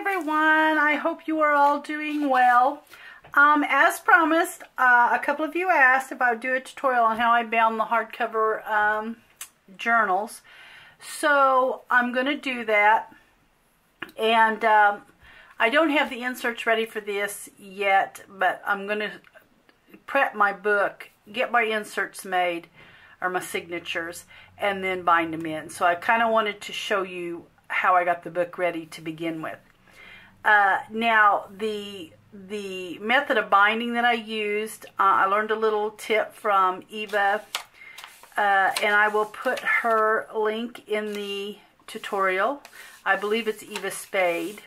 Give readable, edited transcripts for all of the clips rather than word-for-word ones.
everyone. I hope you are all doing well. As promised, a couple of you asked if I would do a tutorial on how I bound the hardcover journals. So I'm going to do that. And I don't have the inserts ready for this yet, but I'm going to prep my book, get my inserts made, or my signatures, and then bind them in. So I kind of wanted to show you how I got the book ready to begin with. Now, the method of binding that I used, I learned a little tip from Eva, and I will put her link in the tutorial. I believe it's Eva Spaid,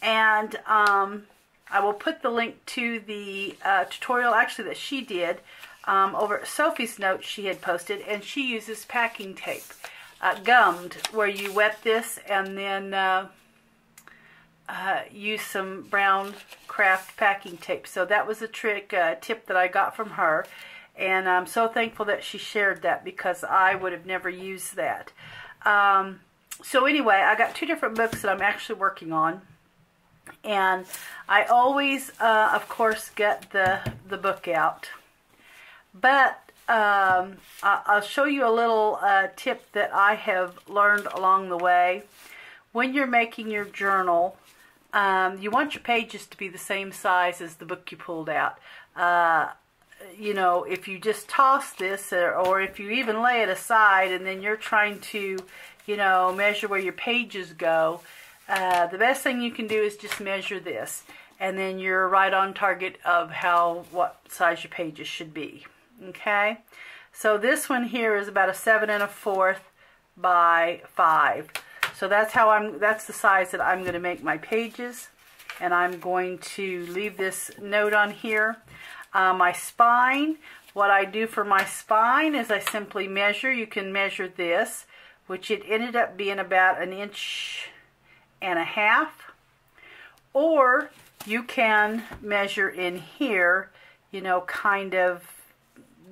and I will put the link to the tutorial actually that she did over at Sophie's Notes. She had posted, and she uses packing tape. Gummed, where you wet this and then use some brown craft packing tape. So that was a trick, tip that I got from her, and I'm so thankful that she shared that, because I would have never used that. So anyway, I got two different books that I'm actually working on, and I always, of course, get the book out, but I'll show you a little tip that I have learned along the way. When you're making your journal, you want your pages to be the same size as the book you pulled out. You know, if you just toss this, or if you even lay it aside and then you're trying to, you know, measure where your pages go, the best thing you can do is just measure this, and then you're right on target of what size your pages should be. Okay, so this one here is about a 7 1/4 by 5. So that's how that's the size that I'm going to make my pages, and I'm going to leave this note on here. My spine, what I do for my spine is I simply measure. You can measure this, which it ended up being about 1.5 inches, or you can measure in here, you know, kind of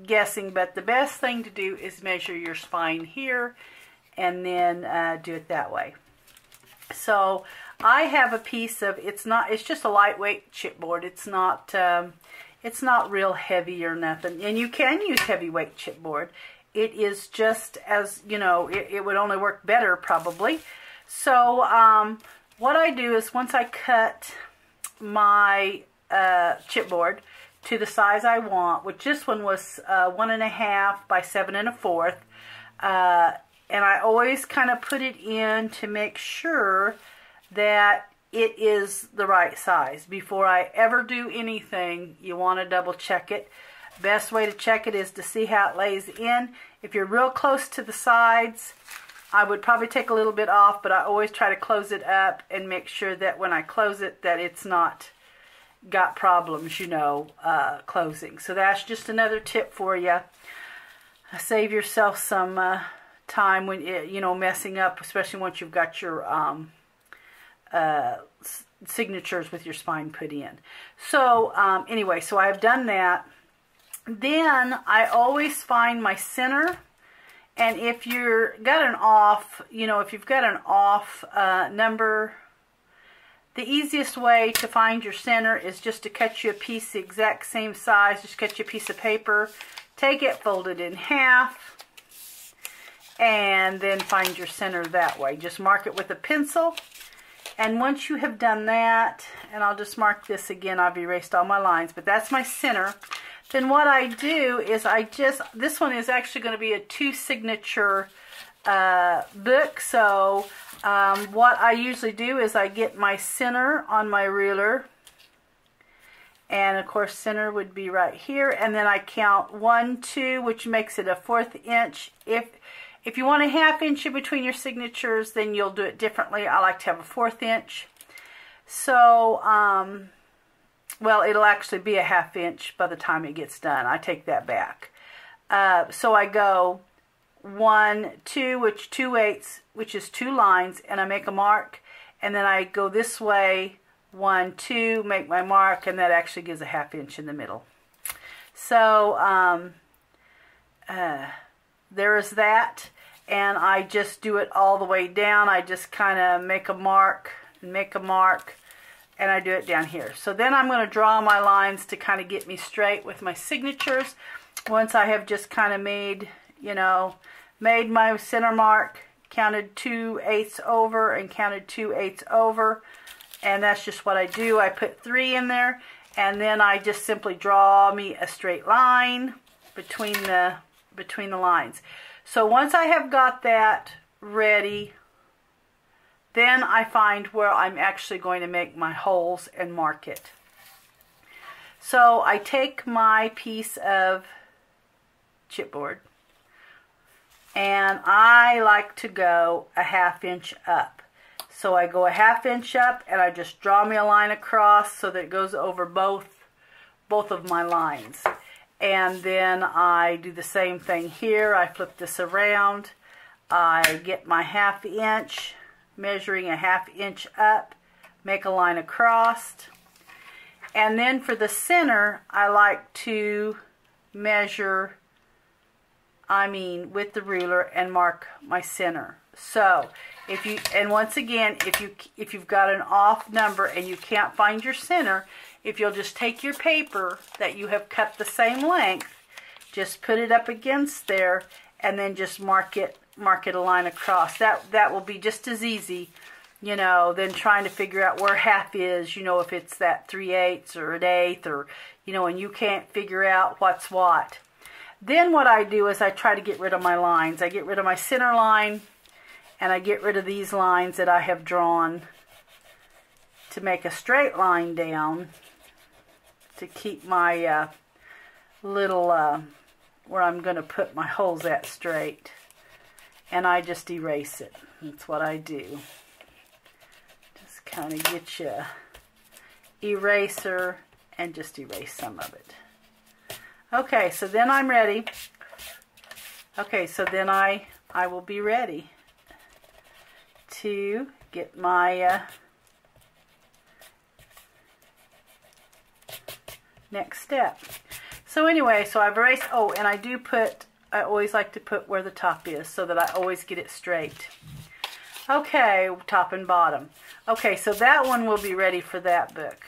guessing, but the best thing to do is measure your spine here and then do it that way. So I have a piece of, it's just a lightweight chipboard. It's not real heavy or nothing, and you can use heavyweight chipboard. It is just, as you know, it would only work better probably. So what I do is, once I cut my chipboard to the size I want, which this one was 1 1/2 by 7 1/4, and I always kind of put it in to make sure that it is the right size. Before I ever do anything, you want to double check it. Best way to check it is to see how it lays in. If you're real close to the sides, I would probably take a little bit off, but I always try to close it up and make sure that when I close it, that it's not got problems, you know, closing. So that's just another tip for you. Save yourself some time when you know, messing up, especially once you've got your signatures with your spine put in. So anyway, so I've done that. Then I always find my center, and if you're got an off, you know, if you've got an off number, the easiest way to find your center is just to cut you a piece the exact same size. Just cut you a piece of paper, take it, fold it in half, and then find your center that way. Just mark it with a pencil, and once you have done that, and I'll just mark this again, I've erased all my lines, but that's my center. Then what I do is this one is actually going to be a 2-signature book, so what I usually do is I get my center on my ruler, and of course center would be right here, and then I count 1, 2, which makes it a 1/4 inch. If you want a 1/2 inch in between your signatures, then you'll do it differently. I like to have a 1/4 inch. So well, it'll actually be a 1/2 inch by the time it gets done. I take that back. So I go 1, 2, which 2/8, which is 2 lines, and I make a mark, and then I go this way, 1, 2, make my mark, and that actually gives a 1/2 inch in the middle. So there is that, and I just do it all the way down. I just kind of make a mark and make a mark, and I do it down here. So then I'm going to draw my lines to kind of get me straight with my signatures. Once I have just kind of made, you know, made my center mark, counted 2/8 over and counted 2/8 over, and that's just what I do. I put 3 in there, and then I just simply draw me a straight line between the lines. So once I have got that ready, then I find where I'm actually going to make my holes and mark it. So I take my piece of chipboard, and I like to go 1/2 inch up. So I go 1/2 inch up, and I just draw me a line across so that it goes over both of my lines. And then I do the same thing here. I flip this around. I get my 1/2 inch, measuring 1/2 inch up, make a line across. And then for the center, I like to measure, with the ruler, and mark my center. So, once again, if you've got an off number and you can't find your center, if you'll just take your paper that you have cut the same length, just put it up against there, and then just mark it a line across. That will be just as easy, you know, than trying to figure out where 1/2 is, you know, if it's that 3/8 or 1/8, or, you know, and you can't figure out what's what. Then what I do is I try to get rid of my lines. I get rid of my center line, and I get rid of these lines that I have drawn to make a straight line down to keep my little, where I'm going to put my holes at, straight. And I just erase it. That's what I do. Just kind of get your eraser and just erase some of it. Okay, so then I'm ready. Okay, so then I will be ready to get my next step. So anyway, so I've erased, oh, and I do put, I always like to put where the top is so that I always get it straight. Okay, top and bottom. Okay, so that one will be ready for that book.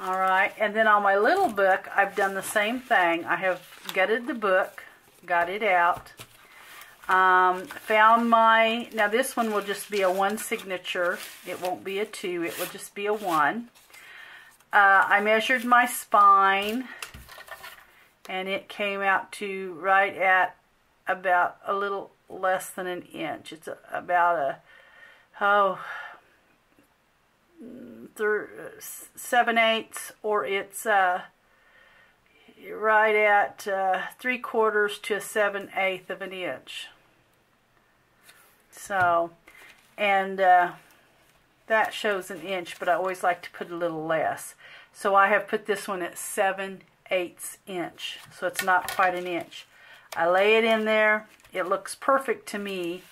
Alright, and then on my little book, I've done the same thing. I have gutted the book, got it out, found my, now this one will just be a 1 signature. It won't be a 2, it will just be a 1. I measured my spine, and it came out to right at about a little less than 1 inch. It's about a, 7/8, or it's right at 3/4 to a 7/8 of an inch. So, and that shows 1 inch, but I always like to put a little less. So I have put this one at 7/8 inch, so it's not quite 1 inch. I lay it in there. It looks perfect to me,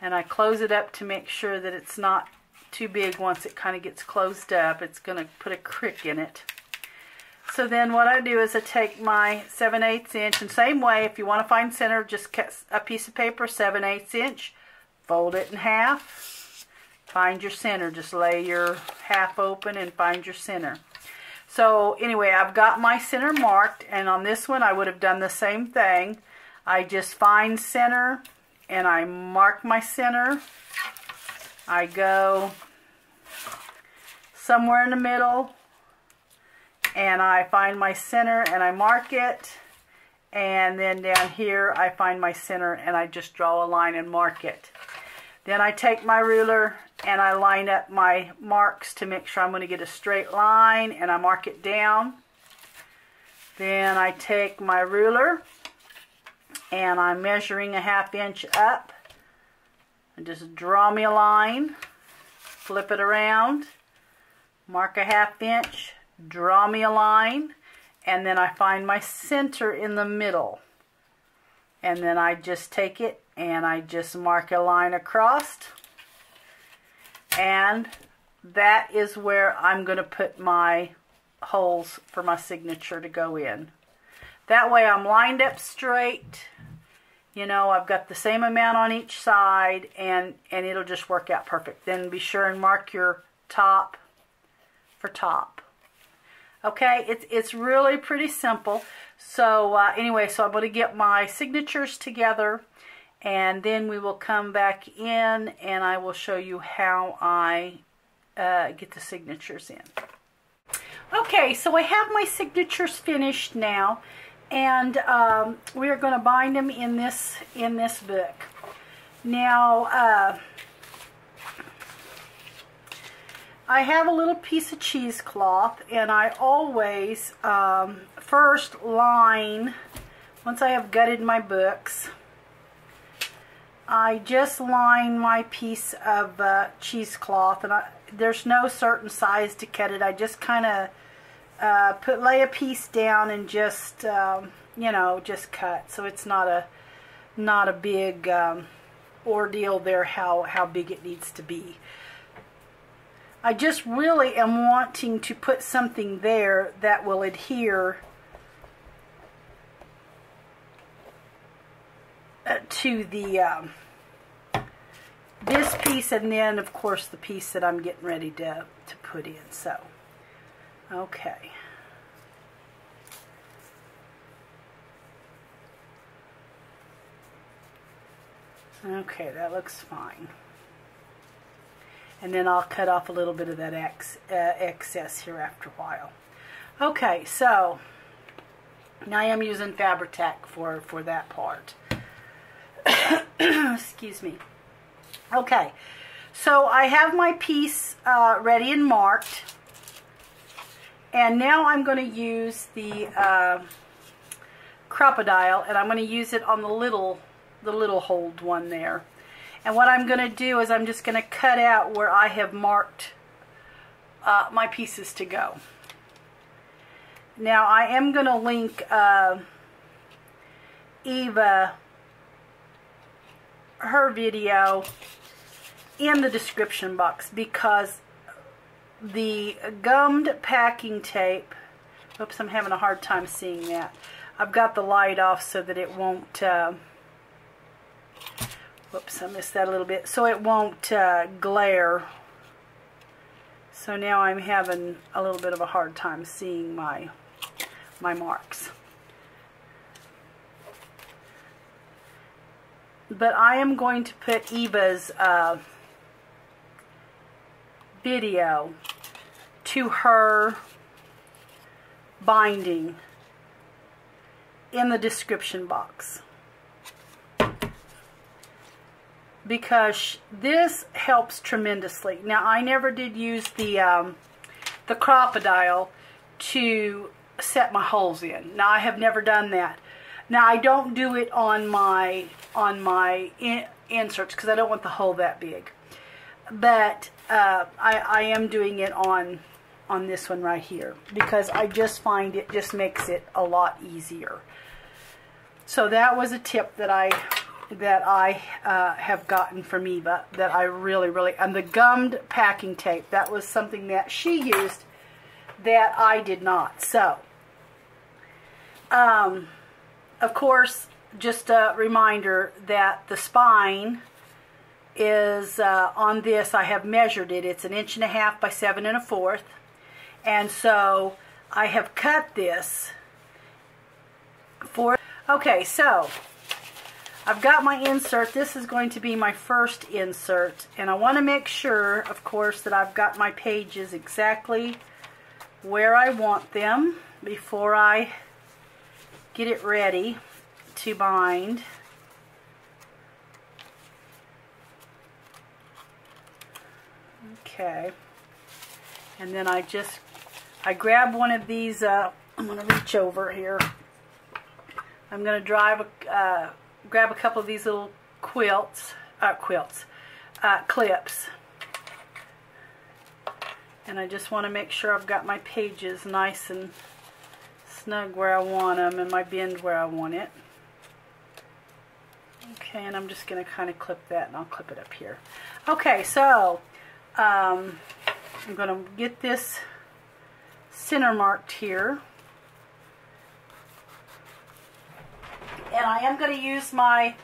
and I close it up to make sure that it's not too big. Once it kind of gets closed up, it's going to put a crick in it. So then what I do is I take my 7/8 inch, and same way, if you want to find center, just cut a piece of paper, 7/8 inch, fold it in 1/2, find your center. Just lay your 1/2 open and find your center. So anyway, I've got my center marked, and on this one I would have done the same thing. I just find center, and I mark my center. I go somewhere in the middle, and I find my center, and I mark it, and then down here I find my center, and I just draw a line and mark it. Then I take my ruler, and I line up my marks to make sure I'm going to get a straight line, and I mark it down. Then I take my ruler, and I'm measuring 1/2 inch up. And just draw me a line, flip it around, mark 1/2 inch, draw me a line, and then I find my center in the middle. And then I just take it, and I just mark a line across. And that is where I'm going to put my holes for my signature to go in. That way I'm lined up straight. You know, I've got the same amount on each side, and it'll just work out perfect. Then be sure and mark your top for top. Okay, it's really pretty simple. So anyway, so I'm going to get my signatures together, and then we will come back in and I will show you how I get the signatures in. Okay, so I have my signatures finished now, and we are going to bind them in this book. Now I have a little piece of cheesecloth, and I always first line, once I have gutted my books, I just line my piece of cheesecloth, and there's no certain size to cut it. I just kind of lay a piece down and just you know, just cut. So it's not a big ordeal there how big it needs to be. I just really am wanting to put something there that will adhere to the this piece, and then of course the piece that I'm getting ready to put in. So okay, that looks fine. And then I'll cut off a little bit of that excess here after a while. Okay, so now I am using Fabri-Tac for that part. Excuse me. Okay, so I have my piece ready and marked, and now I'm going to use the Crop-A-Dile, and I'm going to use it on the little holed one there. And what I'm going to do is I'm just going to cut out where I have marked my pieces to go. Now I am going to link Eva, her video, in the description box, because the gummed packing tape, oops, I'm having a hard time seeing that. I've got the light off so that it won't, whoops, I missed that a little bit, so it won't glare. So now I'm having a little bit of a hard time seeing my marks. But I am going to put Eva's video to her binding in the description box, because this helps tremendously. Now I never did use the Crop-A-Dile to set my holes in. Now I have never done that. Now I don't do it on my inserts because I don't want the hole that big, but I am doing it on this one right here, because I just find it just makes it a lot easier. So that was a tip that I have gotten from Eva, that I really, and the gummed packing tape, that was something that she used that I did not. So of course, just a reminder that the spine is on this, I have measured it, it's 1.5 by 7.25, and so I have cut this for. Okay, so I've got my insert. This is going to be my first insert, and I want to make sure, of course, that I've got my pages exactly where I want them before I get it ready to bind. Okay, and then I grab one of these, I'm going to reach over here, I'm going to grab a couple of these little clips, and I just want to make sure I've got my pages nice and snug where I want them, and my bend where I want it. Okay, and I'm just going to kind of clip that, and I'll clip it up here. Okay, so I'm going to get this center marked here, and I am going to use my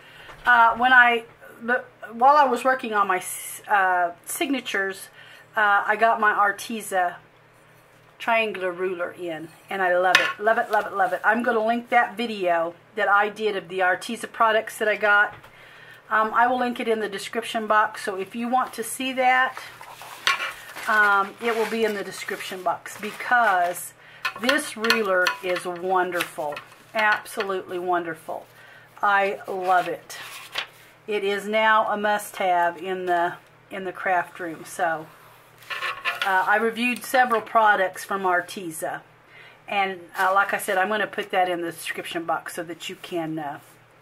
While I was working on my signatures, I got my Arteza triangular ruler in, and I love it, love it, love it, love it. I'm going to link that video that I did of the Arteza products that I got. I will link it in the description box, so if you want to see that, it will be in the description box, because this ruler is wonderful, absolutely wonderful. I love it. It is now a must-have in the craft room. So I reviewed several products from Arteza, and like I said, I'm going to put that in the description box so that you can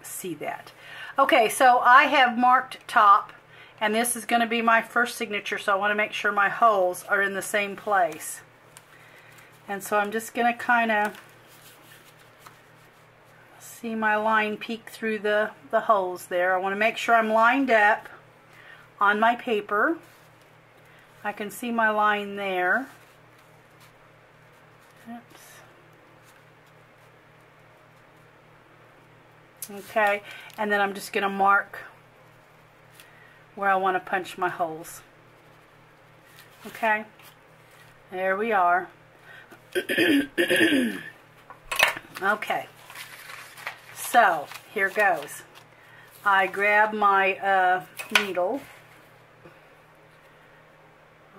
see that. Okay, so I have marked top, and this is going to be my first signature, so I want to make sure my holes are in the same place. And so I'm just going to kind of see my line peek through the holes there. I want to make sure I'm lined up on my paper. I can see my line there. Oops. Okay, and then I'm just going to mark where I want to punch my holes. Okay, there we are. Okay, so here goes. I grab my needle.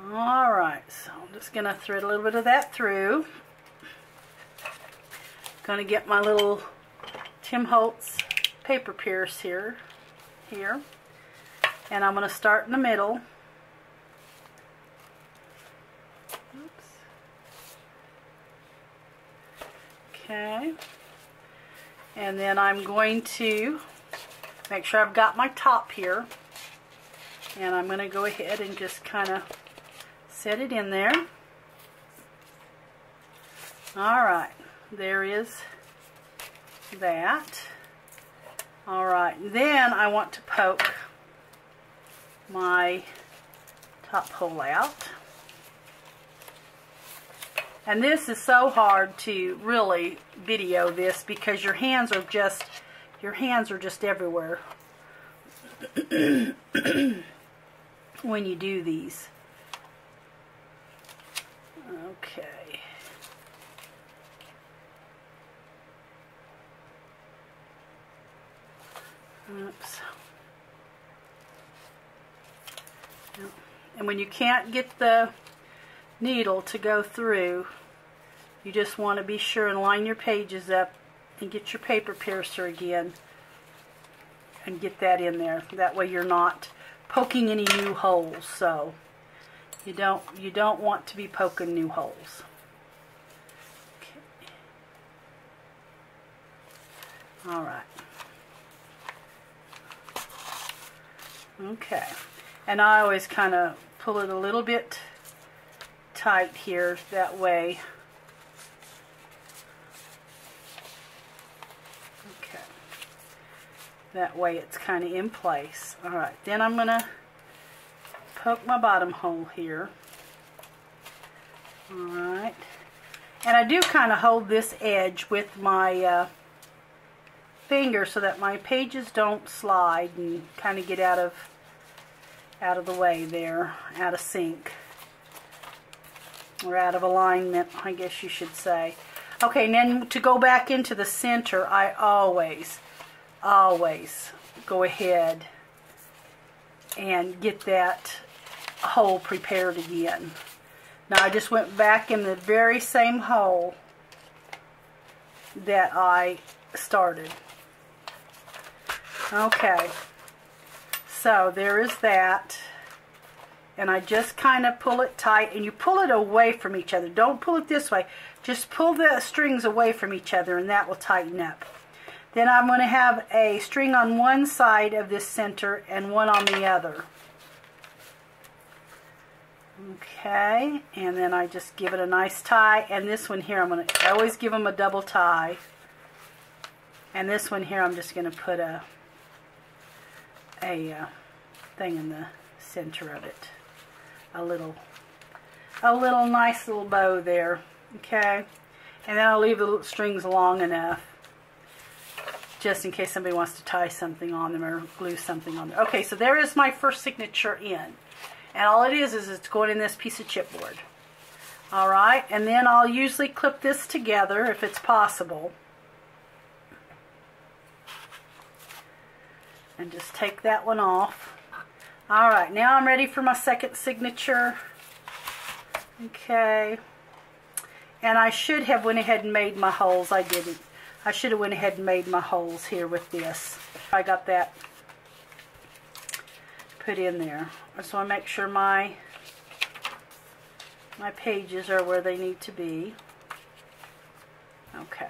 Alright, so I'm just going to thread a little bit of that through. Going to get my little Tim Holtz paper pierce here, and I'm going to start in the middle. Oops. Okay, and then I'm going to make sure I've got my top here, and I'm going to go ahead and just kind of set it in there. All right, there is that. All right, then I want to poke my top hole out, and this is so hard to really video this because your hands are just everywhere when you do these. Okay. Oops. And when you can't get the needle to go through, you just want to be sure and line your pages up and get your paper piercer again and get that in there. That way you're not poking any new holes, so you don't want to be poking new holes. Okay. All right. Okay, and I always kind of pull it a little bit tight here, that way. Okay, that way it's kind of in place. All right, then I'm going to poke my bottom hole here. All right, and I do kind of hold this edge with my finger so that my pages don't slide and kind of get out of the way there, out of sync, or out of alignment, I guess you should say. Okay, and then to go back into the center, I always go ahead and get that hole prepared again. Now I just went back in the very same hole that I started. Okay, so there is that, and I just kind of pull it tight, and you pull it away from each other. Don't pull it this way, just pull the strings away from each other, and that will tighten up. Then I'm going to have a string on one side of this center and one on the other. Okay, and then I just give it a nice tie, and this one here, I'm going to always give them a double tie, and this one here, I'm just going to put a thing in the center of it, a little nice little bow there. Okay, and then I'll leave the strings long enough just in case somebody wants to tie something on them or glue something on there. Okay, so there is my first signature in. And all it is it's going in this piece of chipboard. All right, and then I'll usually clip this together if it's possible. And just take that one off. All right, now I'm ready for my second signature. Okay. And I should have went ahead and made my holes. I didn't. I should have went ahead and made my holes here with this. I got that put in there. I just want to make sure my pages are where they need to be. Okay.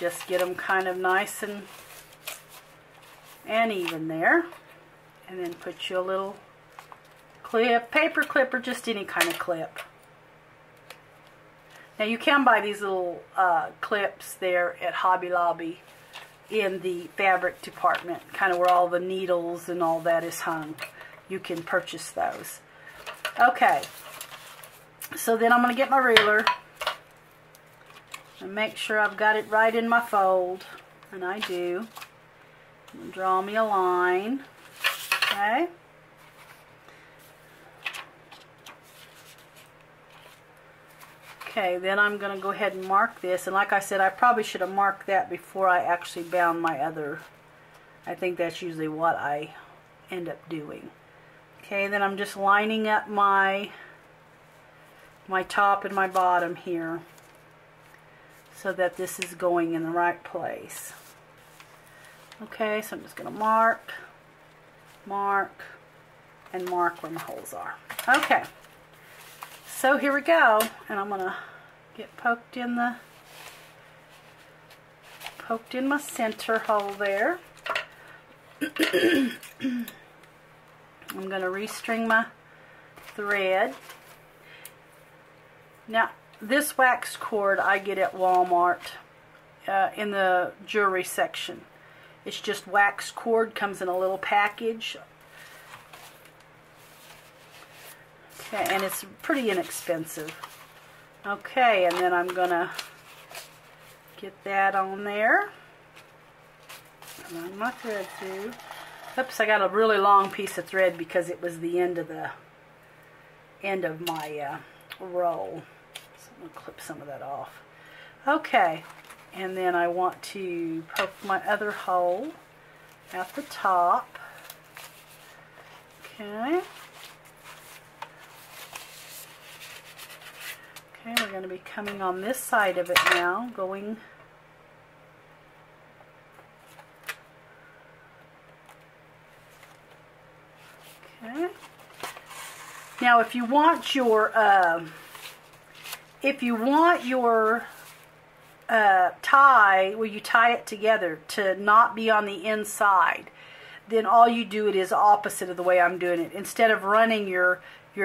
Just get them kind of nice and even there. And then put you a little clip, paper clip, or just any kind of clip. Now you can buy these little clips there at Hobby Lobby in the fabric department, kind of where all the needles and all that is hung. You can purchase those. Okay, so then I'm going to get my ruler and make sure I've got it right in my fold, and I do. I'm going to draw me a line, okay? Okay, then I'm going to go ahead and mark this, and like I said, I probably should have marked that before I actually bound my other. I think that's usually what I end up doing. Okay, then I'm just lining up my top and my bottom here so that this is going in the right place. Okay, so I'm just going to mark, mark, and mark where my holes are. Okay. So here we go, and I'm gonna get poked in my center hole there. I'm gonna restring my thread. Now this wax cord I get at Walmart in the jewelry section. It's just wax cord, comes in a little package. Okay, and it's pretty inexpensive. Okay, and then I'm gonna get that on there. Run my thread through. Oops, I got a really long piece of thread because it was the end of my roll. So I'm gonna clip some of that off. Okay, and then I want to poke my other hole at the top. Okay. Okay, we're going to be coming on this side of it now, going okay. Now, if you want your tie, where you tie it together to not be on the inside, then all you do it is opposite of the way I'm doing it. Instead of running your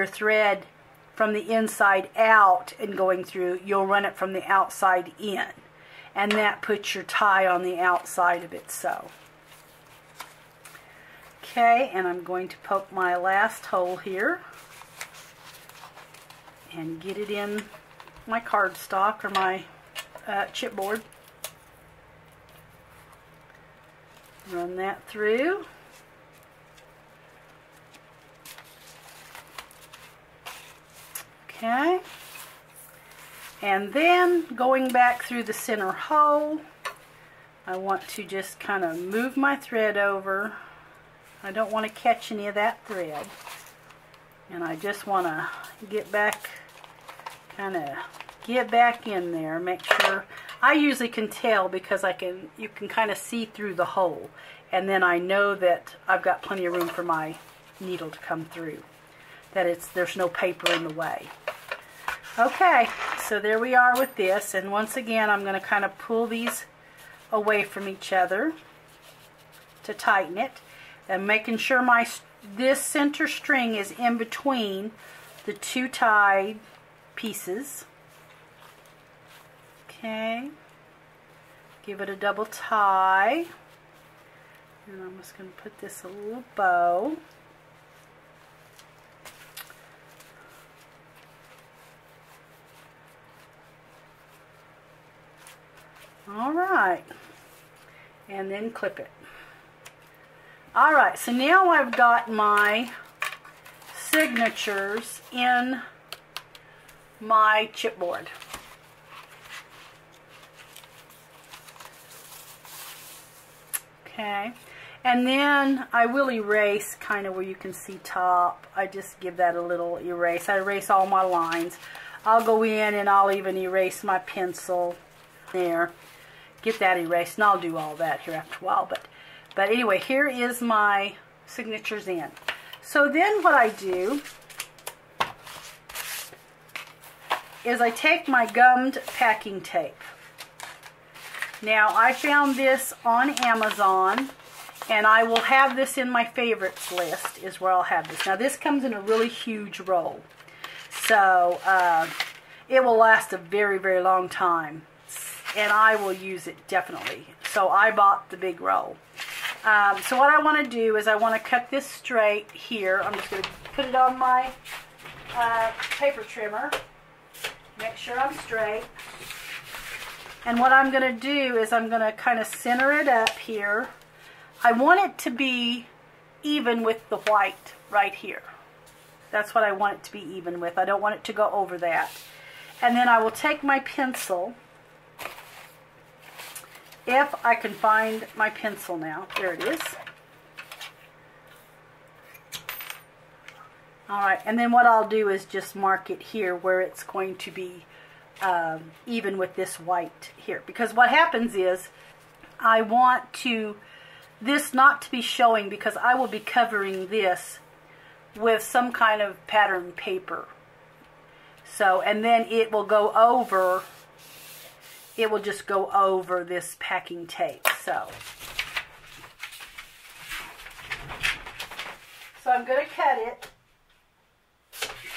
thread from the inside out and going through, you'll run it from the outside in, and that puts your tie on the outside of it. So okay, and I'm going to poke my last hole here and get it in my cardstock or my chipboard. Run that through. Okay, and then going back through the center hole, I want to just kind of move my thread over. I don't want to catch any of that thread, and I just want to get back, kind of get back in there. Make sure, I usually can tell because you can kind of see through the hole, and then I know that I've got plenty of room for my needle to come through. That there's no paper in the way. Okay, so there we are with this, and once again I'm going to kind of pull these away from each other to tighten it, and making sure this center string is in between the two tied pieces. Okay, give it a double tie, and I'm just going to put this a little bow. All right, and then clip it. Alright, so now I've got my signatures in my chipboard. Okay, and then I will erase kind of where you can see top. I just give that a little erase. I erase all my lines. I'll go in and I'll even erase my pencil there. Get that erased, and I'll do all that here after a while. But anyway, here is my signatures in. So then what I do is I take my gummed packing tape. Now, I found this on Amazon, and I will have this in my favorites list is where I'll have this. Now, this comes in a really huge roll, so it will last a very, very long time, and I will use it definitely. So I bought the big roll. So what I want to do is I want to cut this straight here. I'm just going to put it on my paper trimmer, make sure I'm straight. And what I'm going to do is I'm going to kind of center it up here. I want it to be even with the white right here. That's what I want it to be even with. I don't want it to go over that. And then I will take my pencil. If I can find my pencil now. There it is. Alright, and then what I'll do is just mark it here where it's going to be even with this white here, because what happens is I want to this not to be showing, because I will be covering this with some kind of pattern paper, so and then it will go over, it will just go over this packing tape. So I'm going to cut it.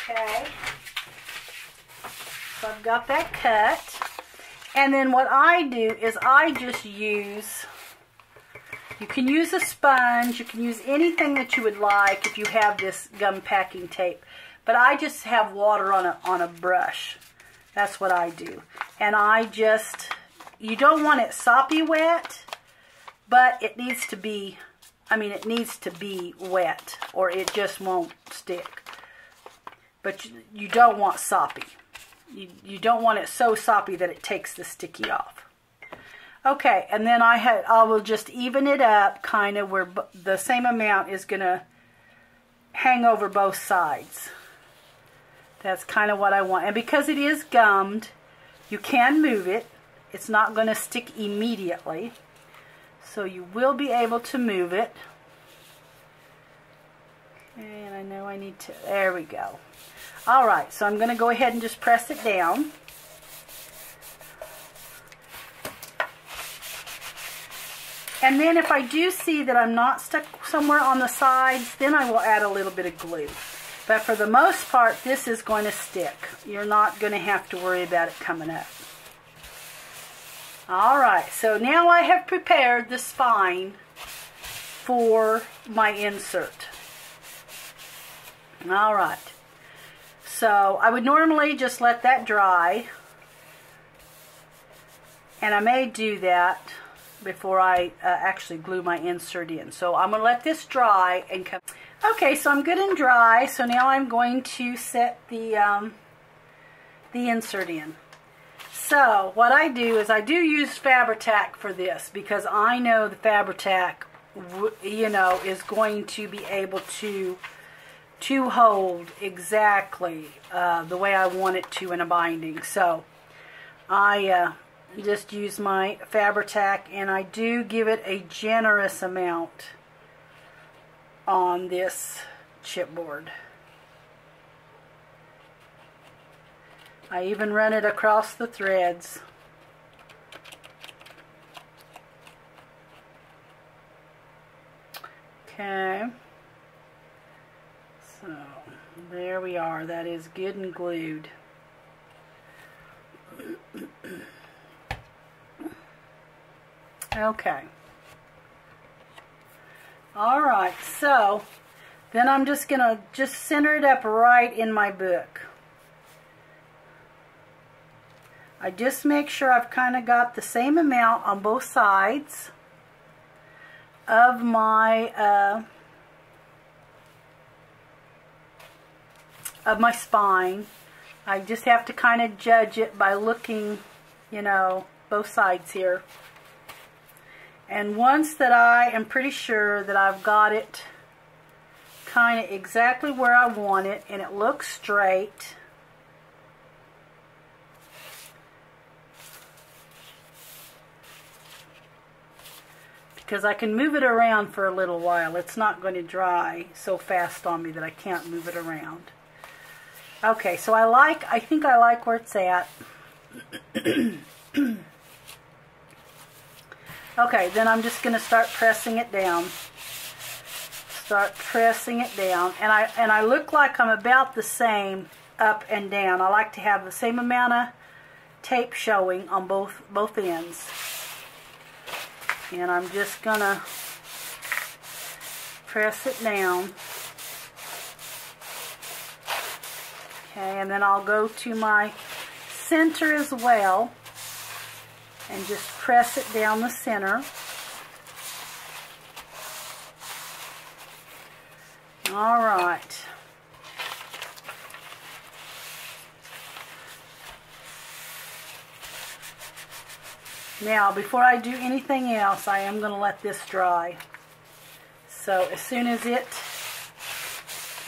Okay, so I've got that cut, and then what I do is I just use, you can use a sponge, you can use anything that you would like if you have this gum packing tape, but I just have water on a brush. That's what I do. And I just, you don't want it soppy wet, but it needs to be, I mean it needs to be wet or it just won't stick. But you don't want soppy. You don't want it so soppy that it takes the sticky off. Okay, and then I will just even it up kind of where the same amount is going to hang over both sides. That's kind of what I want. And because it is gummed, you can move it. It's not going to stick immediately. So you will be able to move it. And I know I need to, there we go. Alright, so I'm going to go ahead and just press it down. And then if I do see that I'm not stuck somewhere on the sides, then I will add a little bit of glue. But for the most part, this is going to stick. You're not going to have to worry about it coming up. Alright, so now I have prepared the spine for my insert. Alright. So I would normally just let that dry, and I may do that before I actually glue my insert in. So I'm going to let this dry and come. Okay, so I'm good and dry, so now I'm going to set the insert in. So what I do is I do use Fabri-Tac for this, because I know the Fabri-Tac, you know, is going to be able to hold exactly the way I want it to in a binding. So I just use my Fabri-Tac, and I do give it a generous amount on this chipboard. I even run it across the threads. Okay. So, there we are. That is good and glued. Okay. Alright, so then I'm just going to just center it up right in my book. I just make sure I've kind of got the same amount on both sides. of my spine. I just have to kind of judge it by looking, you know, both sides here. And once that I am pretty sure that I've got it kind of exactly where I want it and it looks straight, because I can move it around for a little while. It's not going to dry so fast on me that I can't move it around. Okay, so I think I like where it's at. Okay, then I'm just going to start pressing it down. Start pressing it down. And I look like I'm about the same up and down. I like to have the same amount of tape showing on both ends. And I'm just going to press it down. Okay, and then I'll go to my center as well and just press it down the center. All right. Now, before I do anything else, I am going to let this dry. So as soon as it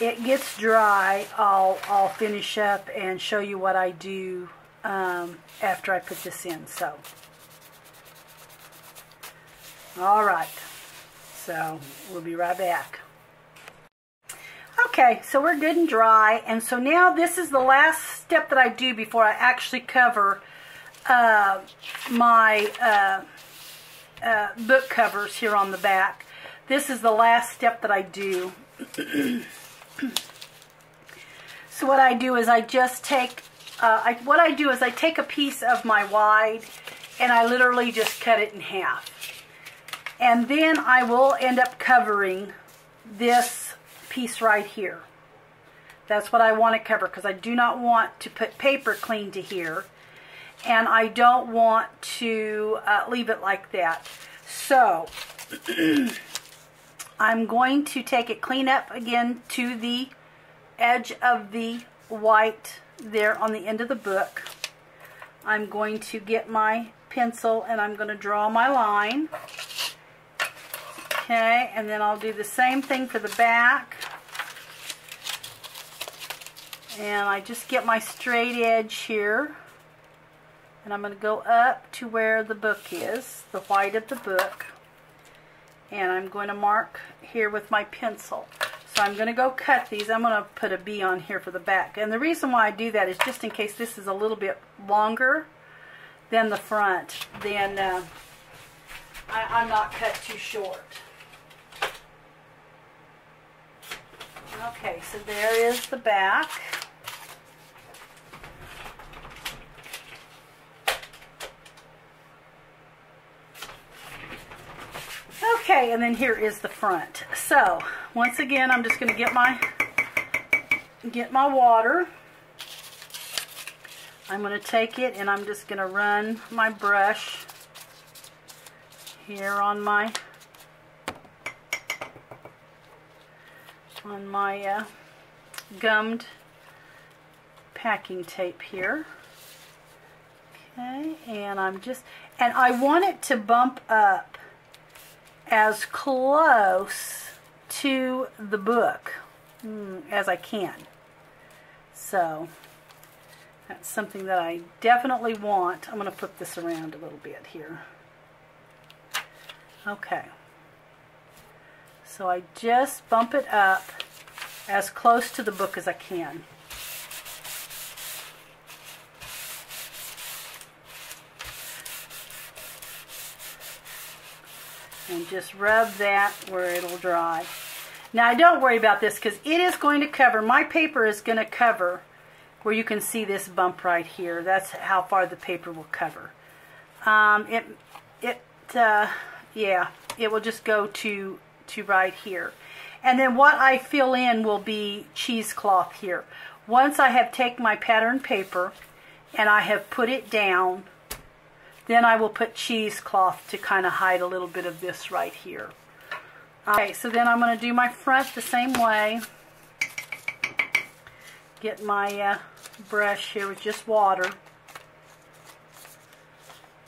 gets dry, I'll finish up and show you what I do after I put this in. So, all right. So we'll be right back. Okay, so we're good and dry, and so now this is the last step that I do before I actually cover my book covers here on the back. This is the last step that I do. So what I do is I just take, I take a piece of my wide and I literally just cut it in half. And then I will end up covering this piece right here. That's what I want to cover because I do not want to put paper clean to here. And I don't want to leave it like that. So I'm going to take it clean up again to the edge of the white there on the end of the book. I'm going to get my pencil and I'm going to draw my line. Okay, and then I'll do the same thing for the back. And I just get my straight edge here. And I'm going to go up to where the book is, the white of the book. And I'm going to mark here with my pencil. So I'm going to go cut these. I'm going to put a B on here for the back. And the reason why I do that is just in case this is a little bit longer than the front. Then I'm not cut too short. Okay, so there is the back. Okay, and then here is the front. So, once again, I'm just going to get my water. I'm going to take it and I'm just going to run my brush here on my gummed packing tape here. Okay, and I want it to bump up as close to the book as I can. So that's something that I definitely want. I'm going to flip this around a little bit here. Okay. So I just bump it up as close to the book as I can. And just rub that where it'll dry. Now I don't worry about this because it is going to cover, my paper is going to cover where you can see this bump right here. That's how far the paper will cover. It will just go to right here. And then what I fill in will be cheesecloth here. Once I have taken my pattern paper and I have put it down, then I will put cheesecloth to kind of hide a little bit of this right here. Okay, so then I'm going to do my front the same way. Get my brush here with just water.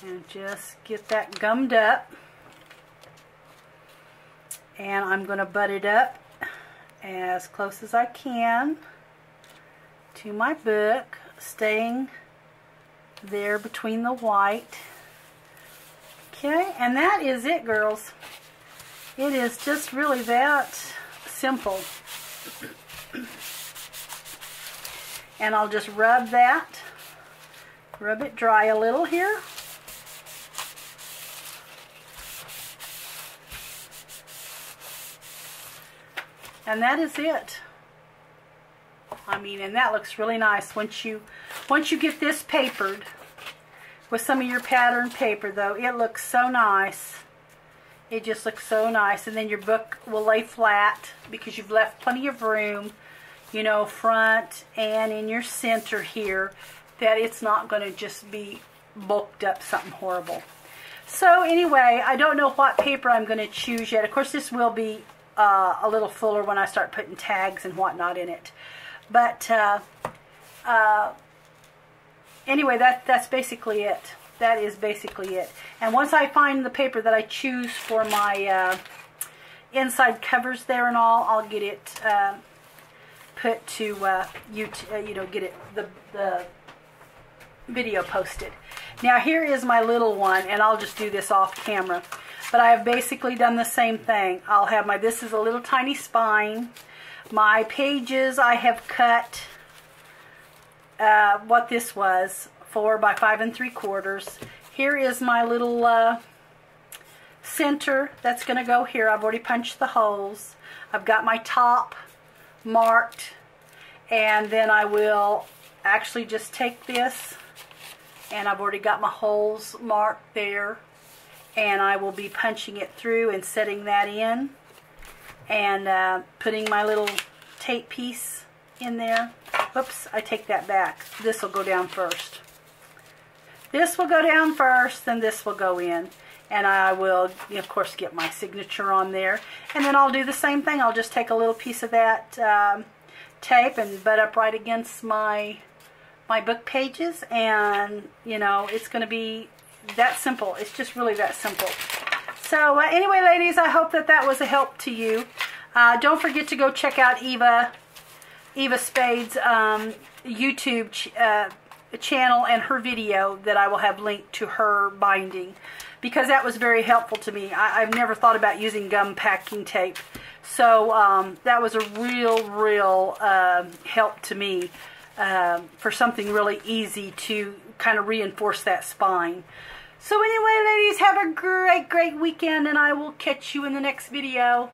And just get that gummed up. And I'm going to butt it up as close as I can to my book, staying there between the white. Okay, and that is it, girls. It is just really that simple. And I'll just rub that, rub it dry a little here. And that is it. I mean, and that looks really nice. Once you get this papered with some of your pattern paper, though, it looks so nice. It just looks so nice. And then your book will lay flat because you've left plenty of room, you know, front and in your center here, that it's not going to just be bulked up something horrible. So anyway, I don't know what paper I'm going to choose yet. Of course, this will be a little fuller when I start putting tags and whatnot in it, but anyway, that's basically it. That is basically it. And once I find the paper that I choose for my inside covers there and all, I'll get it put to you know, get it the video posted. Now here is my little one, and I'll just do this off camera. But I have basically done the same thing. I'll have my, this is a little tiny spine. My pages I have cut, what this was, 4 by 5 3/4. Here is my little center that's going to go here. I've already punched the holes. I've got my top marked. And then I will actually just take this, and I've already got my holes marked there. And I will be punching it through and setting that in, and putting my little tape piece in there. Whoops, I take that back. This will go down first. This will go down first, then this will go in. And I will, of course, get my signature on there. And then I'll do the same thing. I'll just take a little piece of that tape and butt up right against my book pages. And, you know, it's going to be that simple. It's just really that simple. So anyway, ladies, I hope that that was a help to you. Don't forget to go check out Eva Spaid's YouTube channel and her video that I will have linked to her binding, because that was very helpful to me. I've never thought about using gum packing tape, so that was a real help to me for something really easy to kind of reinforce that spine. So anyway, ladies, have a great weekend, and I will catch you in the next video.